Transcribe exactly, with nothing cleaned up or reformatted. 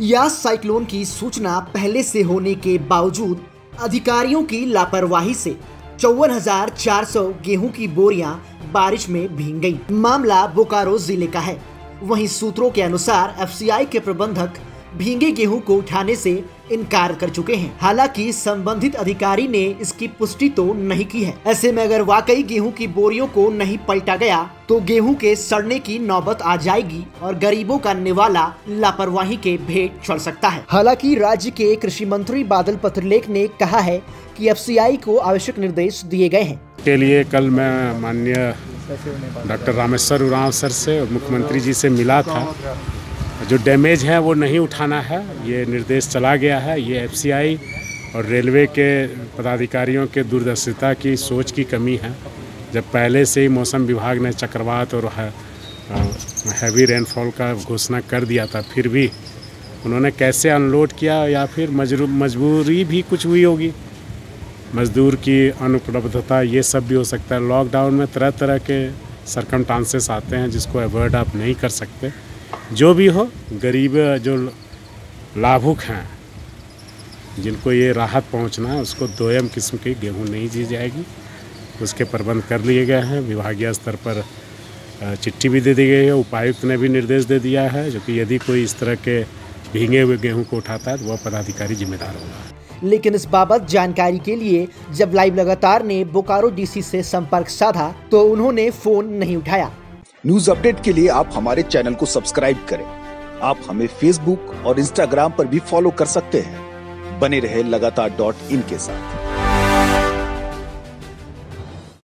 या साइक्लोन की सूचना पहले से होने के बावजूद अधिकारियों की लापरवाही से चौवन हजार चार सौ गेहूँ की बोरियां बारिश में भीग गईं। मामला बोकारो जिले का है। वहीं सूत्रों के अनुसार एफसीआई के प्रबंधक भींगे गेहूं को उठाने से इनकार कर चुके हैं। हालांकि संबंधित अधिकारी ने इसकी पुष्टि तो नहीं की है। ऐसे में अगर वाकई गेहूं की बोरियों को नहीं पलटा गया तो गेहूं के सड़ने की नौबत आ जाएगी और गरीबों का निवाला लापरवाही के भेंट चढ़ सकता है। हालांकि राज्य के कृषि मंत्री बादल पत्रलेख ने कहा है कि एफसीआई को आवश्यक निर्देश दिए गए हैं। के लिए कल मैं माननीय डॉक्टर रामेश्वर उरांव सर से मुख्यमंत्री जी से मिला था। जो डैमेज है वो नहीं उठाना है, ये निर्देश चला गया है। ये एफसीआई और रेलवे के पदाधिकारियों के दूरदर्शिता की सोच की कमी है। जब पहले से ही मौसम विभाग ने चक्रवात और हैवी रेनफॉल का घोषणा कर दिया था, फिर भी उन्होंने कैसे अनलोड किया, या फिर मजबूरी भी कुछ हुई होगी, मजदूर की अनुपलब्धता, ये सब भी हो सकता है। लॉकडाउन में तरह तरह के सर्कमस्टांसेस आते हैं जिसको अवॉइड आप नहीं कर सकते। जो भी हो, गरीब जो लाभुक हैं जिनको ये राहत पहुंचना है, उसको दोयम किस्म की गेहूं नहीं दी जाएगी। उसके प्रबंध कर लिए गए हैं। विभागीय स्तर पर चिट्ठी भी दे दी गई है। उपायुक्त ने भी निर्देश दे दिया है जो कि यदि कोई इस तरह के भींगे हुए गेहूं को उठाता है तो वह पदाधिकारी जिम्मेदार होगा। लेकिन इस बाबत जानकारी के लिए जब लाइव लगातार ने बोकारो डीसी से संपर्क साधा तो उन्होंने फोन नहीं उठाया। न्यूज अपडेट के लिए आप हमारे चैनल को सब्सक्राइब करें। आप हमें फेसबुक और इंस्टाग्राम पर भी फॉलो कर सकते हैं। बने रहे लगातार डॉट इन के साथ।